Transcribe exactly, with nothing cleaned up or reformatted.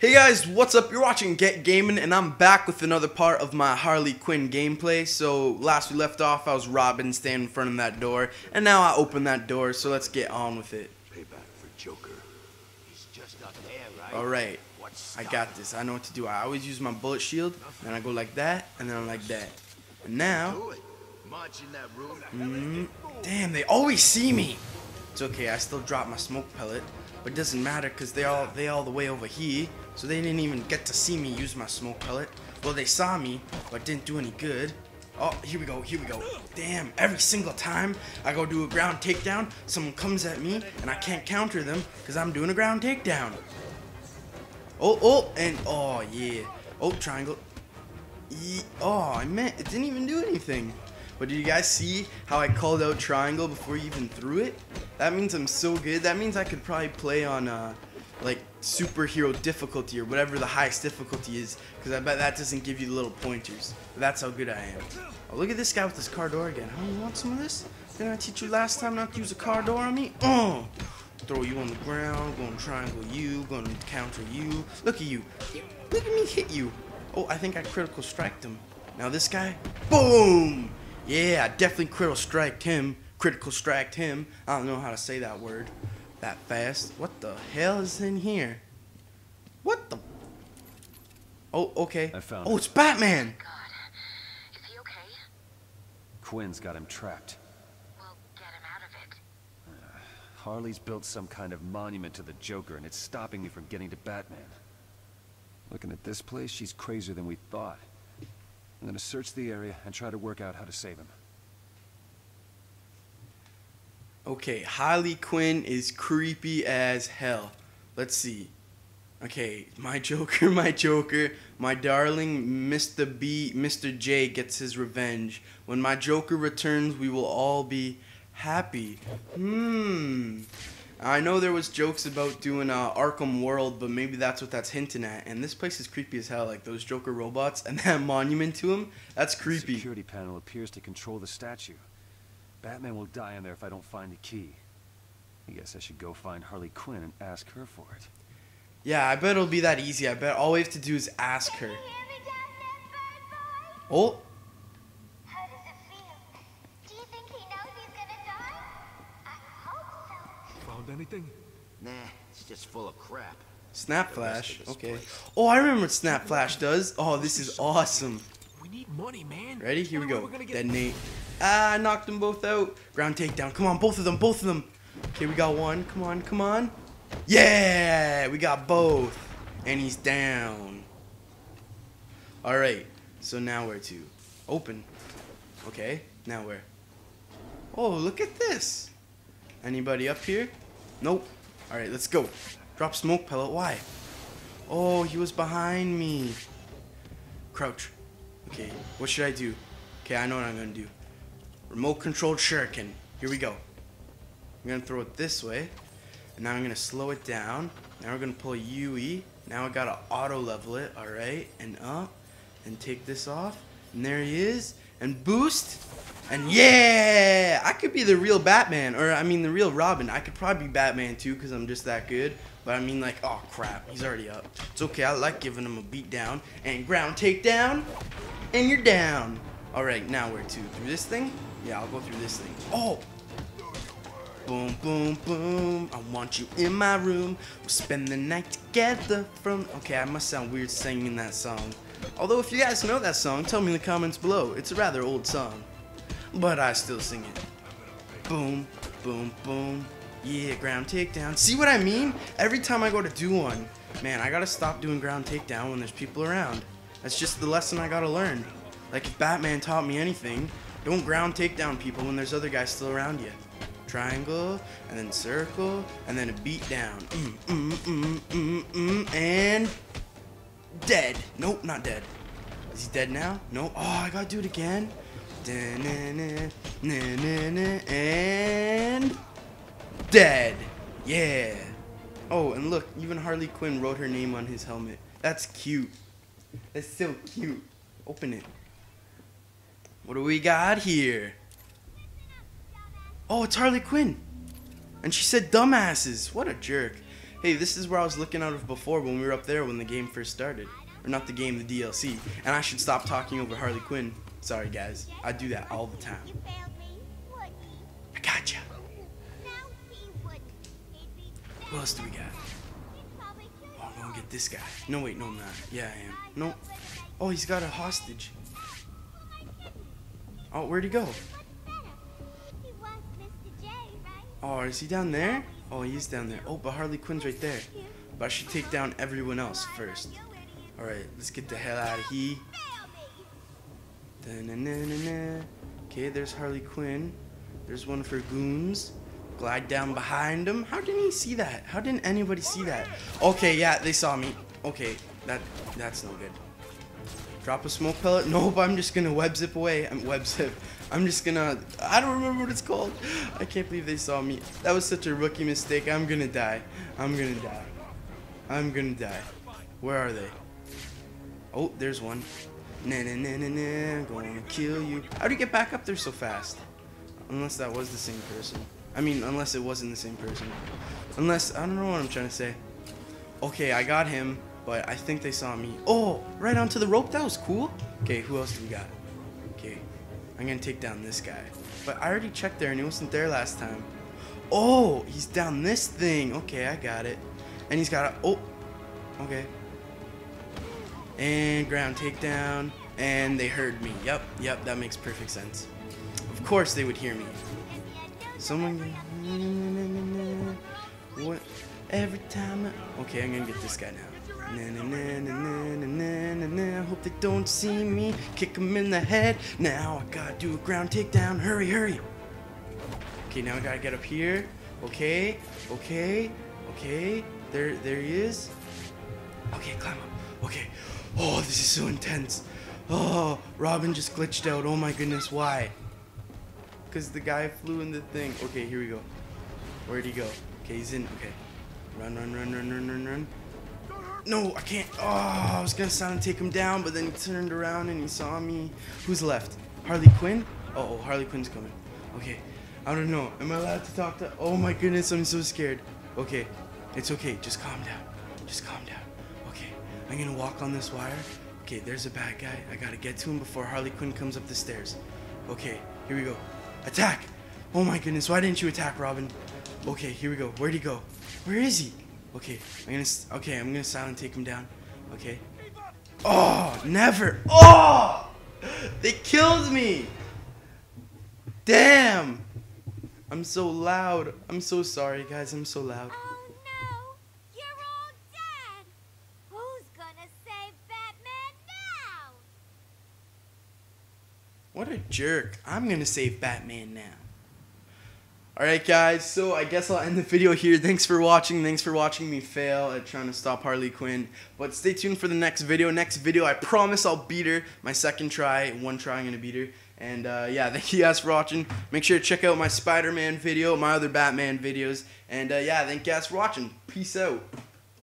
Hey guys, what's up? You're watching Get Gaming, and I'm back with another part of my Harley Quinn gameplay. So last we left off, I was Robin standing in front of that door, and now I open that door. So let's get on with it. Payback for Joker. He's just up there, right? All right, I got this. I know what to do. I always use my bullet shield, and I go like that, and then I'm like that. And now, mm, damn, they always see me. It's okay. I still drop my smoke pellet. But it doesn't matter because they all they all the way over here, so they didn't even get to see me use my smoke pellet. Well, they saw me, but didn't do any good. Oh, here we go, here we go. Damn, every single time I go do a ground takedown, someone comes at me, and I can't counter them because I'm doing a ground takedown. Oh, oh, and oh, yeah. Oh, triangle. E oh, I meant it didn't even do anything. But did you guys see how I called out triangle before you even threw it? That means I'm so good. That means I could probably play on uh, like superhero difficulty or whatever the highest difficulty is, because I bet that doesn't give you little pointers. But that's how good I am. Oh, look at this guy with this car door again. Huh? You want some of this? Didn't I teach you last time not to use a car door on me? Oh! Throw you on the ground. Going to triangle you. Going to counter you. Look at you. Look at me hit you. Oh, I think I critical striked him. Now this guy. Boom! Yeah, I definitely critical striked him. Critical striked him. I don't know how to say that word that fast. What the hell is in here? What the? Oh, okay. I found. Oh, it's Batman. God, is he okay? Quinn's got him trapped. Well, get him out of it. Uh, Harley's built some kind of monument to the Joker, and it's stopping me from getting to Batman. Looking at this place, she's crazier than we thought. I'm gonna search the area and try to work out how to save him. Okay, Harley Quinn is creepy as hell. Let's see. Okay, my Joker, my Joker, my darling Mister B, Mister J gets his revenge. When my Joker returns, we will all be happy. Hmm. I know there was jokes about doing uh, Arkham World, but maybe that's what that's hinting at. And this place is creepy as hell, like those Joker robots and that monument to him. That's creepy. The security panel appears to control the statue. Batman will die in there if I don't find the key. I guess I should go find Harley Quinn and ask her for it. Yeah, I bet it'll be that easy. I bet all we have to do is ask her. Oh. Anything? Nah, it's just full of crap. Snap Flash, okay. Place. Oh, I remember what Snap Flash does. Oh, this is awesome. We need money, man. Ready? Here we go. Detonate. Ah, I knocked them both out. Ground takedown. Come on, both of them, both of them. Okay, we got one. Come on, come on. Yeah, we got both. And he's down. All right, so now where to? Open. Okay, now where? Oh, look at this. Anybody up here? Nope. Alright, let's go. Drop smoke pellet. Why? Oh, he was behind me. Crouch. Okay, what should I do? Okay, I know what I'm gonna do. Remote controlled shuriken. Here we go. I'm gonna throw it this way. And now I'm gonna slow it down. Now we're gonna pull U E. Now I gotta auto level it. Alright, and up. And take this off. And there he is. And boost. And yeah, I could be the real Batman, or I mean the real Robin. I could probably be Batman too, because I'm just that good. But I mean like, oh crap, he's already up. It's okay, I like giving him a beat down. And ground takedown, and you're down. All right, now where to? Through this thing? Yeah, I'll go through this thing. Oh! Boom, boom, boom, I want you in my room. We'll spend the night together from... Okay, I must sound weird singing that song. Although if you guys know that song, tell me in the comments below. It's a rather old song. But I still sing it. Boom, boom, boom. Yeah, ground takedown. See what I mean? Every time I go to do one, man, I gotta stop doing ground takedown when there's people around. That's just the lesson I gotta learn. Like if Batman taught me anything, don't ground takedown people when there's other guys still around you. Triangle, and then circle, and then a beat down. Mm, mm, mm, mm, mm, and dead. Nope, not dead. Is he dead now? No. Oh, I gotta do it again. And dead. Yeah. Oh, and look, even Harley Quinn wrote her name on his helmet. That's cute. That's so cute. Open it. What do we got here? Oh, it's Harley Quinn. And she said dumbasses. What a jerk. Hey, this is where I was looking out of before when we were up there when the game first started. Or not the game, the D L C. And I should stop talking over Harley Quinn. Sorry, guys. I do that all the time. I gotcha. What else do we got? Oh, I'm gonna get this guy. No, wait, no, I'm not. Yeah, I am. No. Oh, he's got a hostage. Oh, where'd he go? Oh, is he down there? Oh, he's down there. Oh, but Harley Quinn's right there. But I should take down everyone else first. Alright, let's get the hell out of here. Da-na-na-na-na. Okay, there's Harley Quinn. There's one for goons. Glide down behind him. How didn't he see that? How didn't anybody see that? Okay, yeah, they saw me. Okay, that that's no good. Drop a smoke pellet. Nope, I'm just gonna web zip away. I'm web zip. I'm just gonna. I don't remember what it's called. I can't believe they saw me. That was such a rookie mistake. I'm gonna die. I'm gonna die. I'm gonna die. Where are they? Oh, there's one. Nah, nah, nah, nah, nah. I'm gonna kill you. How do you get back up there so fast? Unless that was the same person. I mean, unless it wasn't the same person. Unless I don't know what I'm trying to say. Okay, I got him. But I think they saw me. Oh, right onto the rope. That was cool. Okay, who else do we got? Okay, I'm going to take down this guy. But I already checked there and he wasn't there last time. Oh, he's down this thing. Okay, I got it. And he's got a... Oh, okay. And ground takedown. And they heard me. Yep, yep, that makes perfect sense. Of course they would hear me. Someone... What? Every time I... Okay, I'm going to get this guy now. Na na na na na na na na. Hope they don't see me. Kick him in the head. Now I gotta do a ground takedown. Hurry, hurry. Okay, now I gotta get up here. Okay, okay, okay. There, there he is. Okay, climb up. Okay. Oh, this is so intense. Oh, Robin just glitched out. Oh my goodness, why? Because the guy flew in the thing. Okay, here we go. Where'd he go? Okay, he's in. Okay. Run, run, run, run, run, run, run. No, I can't. Oh, I was gonna sound and take him down, but then he turned around and he saw me. Who's left? Harley Quinn? Uh-oh, Harley Quinn's coming. Okay, I don't know. Am I allowed to talk to... Oh my goodness, I'm so scared. Okay, it's okay. Just calm down. Just calm down. Okay, I'm gonna walk on this wire. Okay, there's a bad guy. I gotta get to him before Harley Quinn comes up the stairs. Okay, here we go. Attack! Oh my goodness, why didn't you attack, Robin? Okay, here we go. Where'd he go? Where is he? Okay, I'm gonna. Okay, I'm gonna silent take him down. Okay. Oh, never. Oh, they killed me. Damn. I'm so loud. I'm so sorry, guys. I'm so loud. Oh no, you're all dead. Who's gonna save Batman now? What a jerk. I'm gonna save Batman now. Alright guys, so I guess I'll end the video here. Thanks for watching. Thanks for watching me fail at trying to stop Harley Quinn. But stay tuned for the next video. Next video, I promise I'll beat her. My second try. One try, I'm going to beat her. And uh, yeah, thank you guys for watching. Make sure to check out my Spider-Man video, my other Batman videos. And uh, yeah, thank you guys for watching. Peace out.